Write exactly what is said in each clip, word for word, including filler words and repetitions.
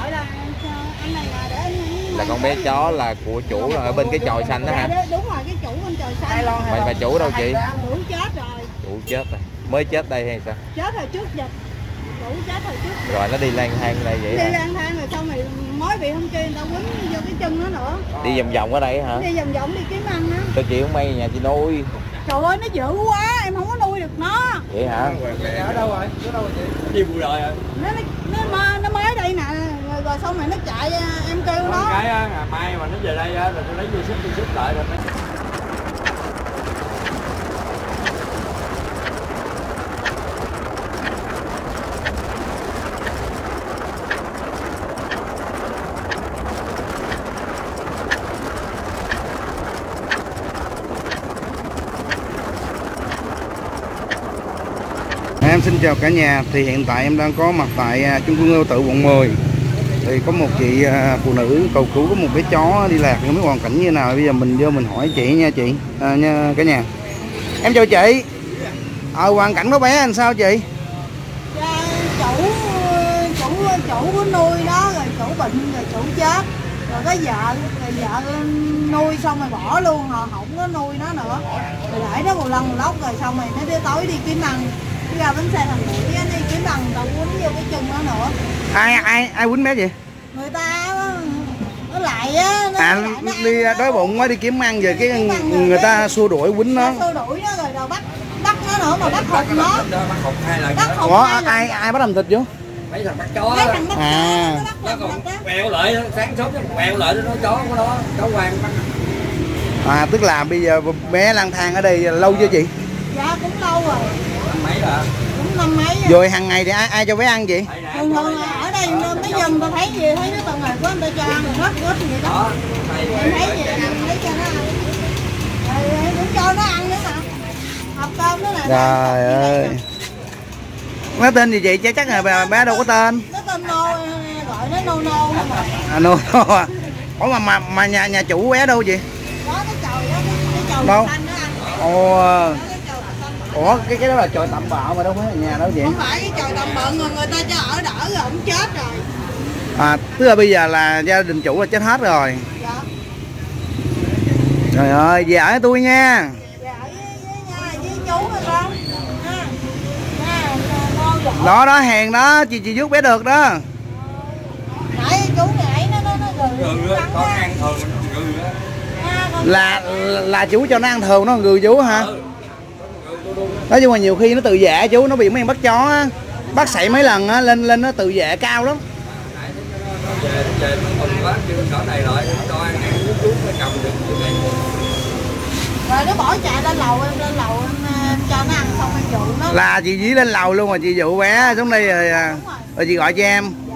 gọi là anh này là để anh là con bé chó là của chủ là ở bên cái chòi xanh đó hả? Đúng rồi, cái chủ bên chòi xanh. Bà, bà chủ đâu chị? Chủ chết rồi. Chủ chết rồi. Mới chết đây hay sao? Chết hồi trước dịch. Chủ chết hồi trước dịch. Rồi nó đi lang thang đây vậy hả? Đi lang thang rồi xong rồi mới bị hôm kia người ta quấn vô cái chân nó nữa. Đi vòng vòng ở đây hả? Đi vòng vòng đi kiếm ăn á. Cho chị không may nhà chị nuôi. Trời ơi nó dữ quá, em không có nuôi được nó. Vậy hả? Ở đâu rồi? Ở đâu rồi chị? Đi vừa rồi rồi. Nó nó nó mới đây nè, rồi, rồi xong rồi nó chạy em kêu nó. Cái á, ngày mai mà nó về đây á rồi tôi lấy dây xích tôi xích lại rồi. Em xin chào cả nhà. Thì hiện tại em đang có mặt tại chung cư Ngô Tự quận mười. Thì có một chị phụ nữ cầu cứu có một bé chó đi lạc, không biết hoàn cảnh như nào. Bây giờ mình vô mình hỏi chị nha chị à, nha cả nhà. Em chào chị. Ờ à, hoàn cảnh của bé anh sao chị? Dạ, chủ chủ chủ của nuôi đó, rồi chủ bệnh rồi chủ chết. Rồi cái vợ rồi vợ nuôi xong rồi bỏ luôn, họ không có nuôi nó nữa. Rồi để nó một lần một lóc rồi xong rồi nó đi tối đi kiếm ăn. Ra bánh xe thằng mũi á, đi kiếm bằng tao quýnh vô cái chân đó nữa. Ai ai ai quýnh bé vậy? Người ta nó lại á, nó, à, nó lại, nó đi đói nó. Bụng quá đi kiếm ăn về cái ăn người, người ta xua đuổi quýnh nó. Xua đuổi nó rồi rồi bắt bắt nó nữa mà bắt hụt nó. Bắt hụt hai lần. Bắt hụt hai lần. Ai ai bắt làm thịt vô? Mấy thằng bắt chó. Mấy thằng bắt à. Chó. Nó còn quẹo lại sáng sớm nó quẹo lại nó nói chó của nó, chó Hoàng bắt. À tức là bây giờ bé lang thang ở đây lâu chưa chị? Dạ cũng lâu rồi. Mấy là cũng năm mấy rồi. Rồi hàng ngày thì ai, ai cho bé ăn vậy? Thường thường ở đây mấy dân ta thấy gì thấy nó tầng này của anh ta cho ăn hết hết gì đó. Em thấy gì ăn lấy cho nó ăn. Rồi cũng cho nó ăn nữa mà. Hộp cơm nữa là. Trời ơi. Nó tên gì vậy? Chứ chắc là bà bé đâu có tên. Nó tên Nô, gọi nó Nô Nô thôi mà. À Nô Nô à. Ủa mà mà, mà nhà nhà chủ bé đâu vậy? Đó cái chòi đó, cái chòi xanh nó ăn. Ồ. Ủa cái cái đó là chòi tạm bợ mà đâu phải là nhà đâu vậy? Không phải cái chòi tạm bợ người người ta cho ở đỡ rồi ổng chết rồi. À tức là bây giờ là gia đình chủ là chết hết rồi. Dạ. Trời ơi về ở với tôi nha. Về ở với với, với chú rồi con. À, à, đó đó hàng đó chị chị giúp bé được đó. Ờ, nãy chú nãy nó nó nó gừ. Con ăn thường nó gừ á. Là là chú cho nó ăn thường nó gừ chú hả? Ừ. Nói chung là nhiều khi nó tự vệ chú, nó bị mấy em bắt chó á, bắt sảy mấy lần á, lên lên nó tự vệ cao lắm. Rồi nó bỏ chạy lên lầu, em lên lầu em cho nó ăn xong em dụ nó. Là chị dí lên lầu luôn rồi chị dụ bé xuống đây rồi, rồi. Rồi chị gọi cho em. Dạ.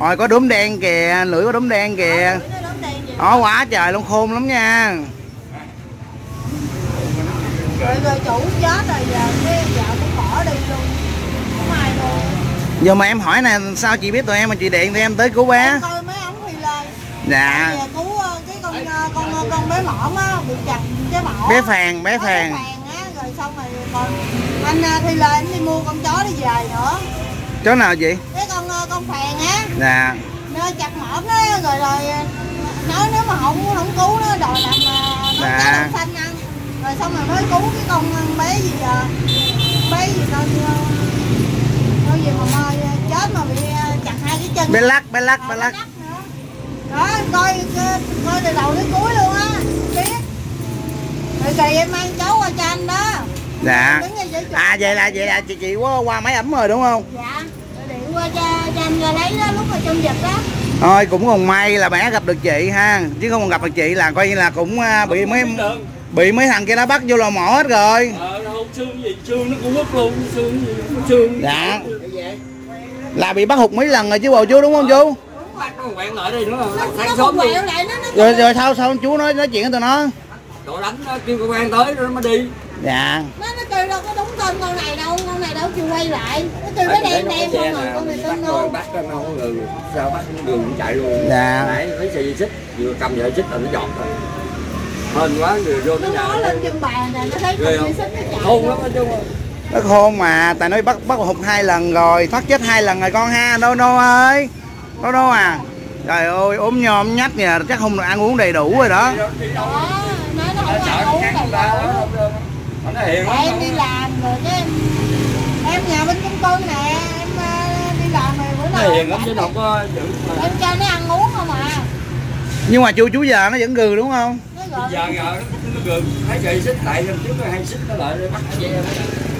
Rồi có đốm đen kìa, lưỡi có đốm đen kìa. Đó quá trời luôn, khôn lắm nha. Rồi, rồi chủ chết rồi giờ cái vợ cũng bỏ đi luôn. Không ai luôn. Giờ mà em hỏi nè, sao chị biết tụi em mà chị điện tụi em tới cứu bé? Thôi mấy ông Thuyle. Dạ. Về cứu cái con con con bé mõm á, bị chặt cái mỏ. Bé Phàn, bé Phàn. Bé Phàn á, rồi xong rồi còn anh Thuyle anh đi mua con chó đi về nữa. Chó nào vậy? Cái con con Phàn á. Dạ. Nó chặt mõm á rồi rồi nói nếu mà không không cứu nó đòi làm nó dạ. Cái xanh ăn. Rồi xong rồi mới cứu cái con bé gì à, bé gì đâu đâu gì mà mơ chết mà bị chặt hai cái chân. Bé lắc, bé lắc, bé lắc. Đó coi coi từ đầu đến cuối luôn á, biết. Rồi kỳ em mang cháu qua cho anh đó. Dạ. À vậy là vậy là chị chị qua qua máy ẩm rồi đúng không? Dạ. Điện qua cho cho anh ra lấy đó lúc mà trong dịch đó. Thôi cũng còn may là bé gặp được chị ha, chứ không còn gặp được chị là coi như là cũng bị mấy bị mấy thằng kia nó bắt vô lò mổ hết rồi. Ờ, không xương gì, xương nó cũng mất luôn, xương gì, xương. Dạ. Là bị bắt hụt mấy lần rồi chứ bộ chú đúng không chú? Bắt nó quẹo lại đi nữa rồi. Sáng sớm đi. Rồi rồi sao sao chú nói nói chuyện với tụi nó. Đồ đánh nó kêu công an tới rồi nó mới đi. Dạ. Nó nó kêu đâu có đúng tên con này đâu, con này đâu kêu quay lại. Nó kêu nó đem đem con người con này tên ngu. Bắt nó không người, sao bắt đường cũng chạy luôn. Dạ. Nãy lấy xe xích, vừa cầm dây xích là nó giọt rồi. Hên quá người vô nó nó lên trên bàn nè, nó thấy con xích nó chạy. Khôn lắm nói chung. Nó khôn mà, tại nó bắt bắt hụt hai lần rồi, thoát chết hai lần rồi con ha, Nô Nô ơi. đó đó à. Trời ơi, ốm nhom nhách nhà chắc không được ăn uống đầy đủ rồi đó. Em đi làm rồi chứ em, em nhà bên chung cư nè, em đi làm này bữa nào hiền lắm chứ đâu có giữ. Em cho nó ăn uống không à. Nhưng mà chú chú già nó vẫn gừ đúng không? Giờ giờ nó gừ, thấy chị xích lại hôm trước hay xích nó lại bắt vậy.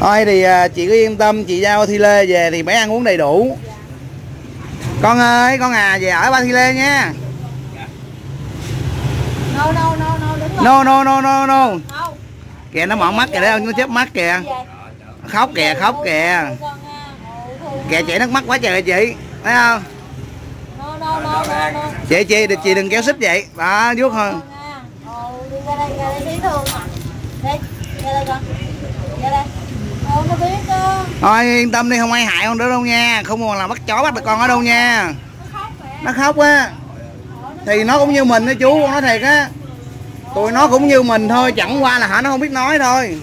Thôi thì chị cứ yên tâm, chị giao Thuyle về thì phải ăn uống đầy đủ. Con ơi, con à về ở ba Thuyle nha. No no no no đúng rồi. No no no no no. Kìa nó mỏ mắt kìa đấy, nó chớp mắt kìa. Khóc kìa, khóc kìa. Kìa chảy nước mắt quá trời chị, thấy không? Chị chị chị đừng kéo xích vậy. Đó, vuốt hơn. Thôi yên tâm đi, không ai hại con nữa đâu nha, không còn làm bắt chó bắt được con ở đâu nha. Nó khóc á thì nó cũng như mình đó chú, con nói thiệt á, tụi nó cũng như mình thôi, chẳng qua là hả nó không biết nói thôi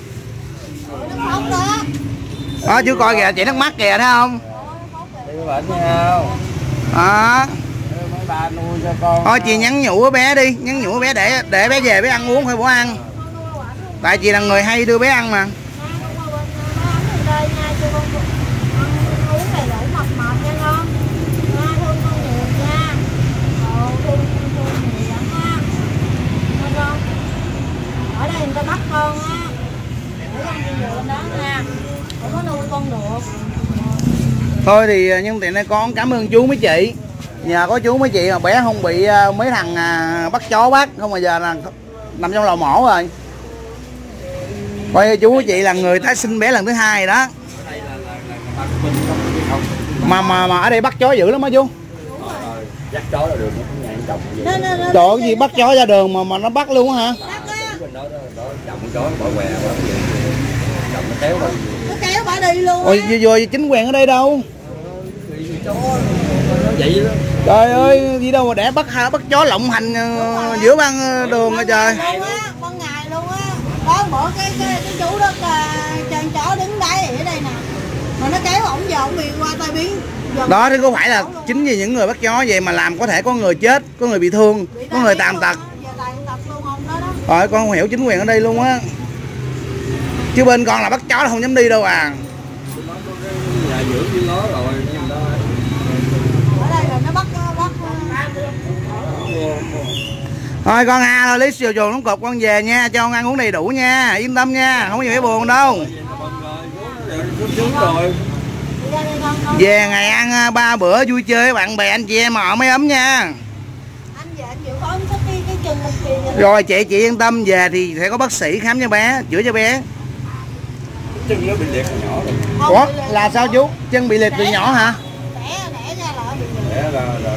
đó. Chú coi kìa, chị nước mắt kìa, thấy không đó. Thôi chị nhắn nhủ bé đi, nhắn nhủ bé để để bé về bé ăn uống thôi, bữa ăn tại chị là người hay đưa bé ăn mà. Bắt con á, để con đi được đó nha, không có nuôi con được. Thôi thì nhân tiện đây con cảm ơn chú mấy chị, nhờ có chú mấy chị mà bé không bị mấy thằng bắt chó bắt, không mà giờ là nằm trong lò mổ rồi. Coi chú mấy chị là người tái sinh bé lần thứ hai đó. Mà mà mà ở đây bắt chó dữ lắm á chú. Dắt chó ra đường nó cũng ngàn chồng. Trời cái gì bắt chó ra đường mà mà nó bắt luôn hả? Nó kéo bà đi luôn. Ôi rồi chính quyền ở đây đâu? Vậy trời ơi, gì đâu mà để bắt bắt chó lộng hành giữa ban đường rồi trời. Ban ngày luôn á. Đó bỏ cái cái chú đó chàng chó đứng đây ở đây nè. Mà nó kéo ổng giờ ổng bị qua tai biến. Đó thì có phải là chính vì những người bắt chó vậy mà làm có thể có người chết, có người bị thương, có người tàn tật. Rồi con không hiểu chính quyền ở đây luôn á. Chứ bên con là bắt chó là không dám đi đâu à. Thôi con à, thôi lấy chiều chuồng đóng cột con về nha, cho con ăn uống đầy đủ nha, yên tâm nha, không có gì phải buồn đâu. Về ngày ăn ba bữa vui chơi với bạn bè anh chị em họ mới ấm nha. Rồi chị chị yên tâm, về thì sẽ có bác sĩ khám cho bé, chữa cho bé. Chân nó bị liệt từ nhỏ rồi. Ủa là sao chú? Chân bị liệt từ nhỏ hả?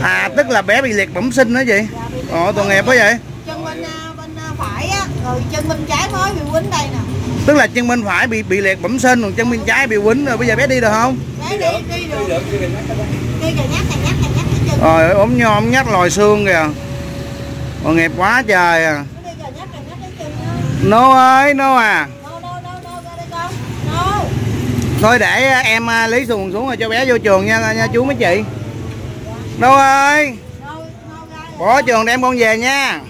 À tức là bé bị liệt bẩm sinh đó chị. Ồ tội nghiệp quá vậy. Chân bên bên phải á, rồi chân bên trái mới bị quýnh đây nè. Tức là chân bên phải bị bị liệt bẩm sinh, còn chân bên trái bị quýnh rồi, bây giờ bé đi được không? Bé đi đi được. Đi rồi nhắc này nhắc này nhắc cái chân. Rồi ốm nhom nhắc lòi xương kìa. Tội nghiệp quá trời à. Nô ơi, Nô à. Thôi để em lấy xuồng xuống rồi cho bé vô trường nha nha chú mấy chị. Nô ơi. Bỏ trường đem con về nha.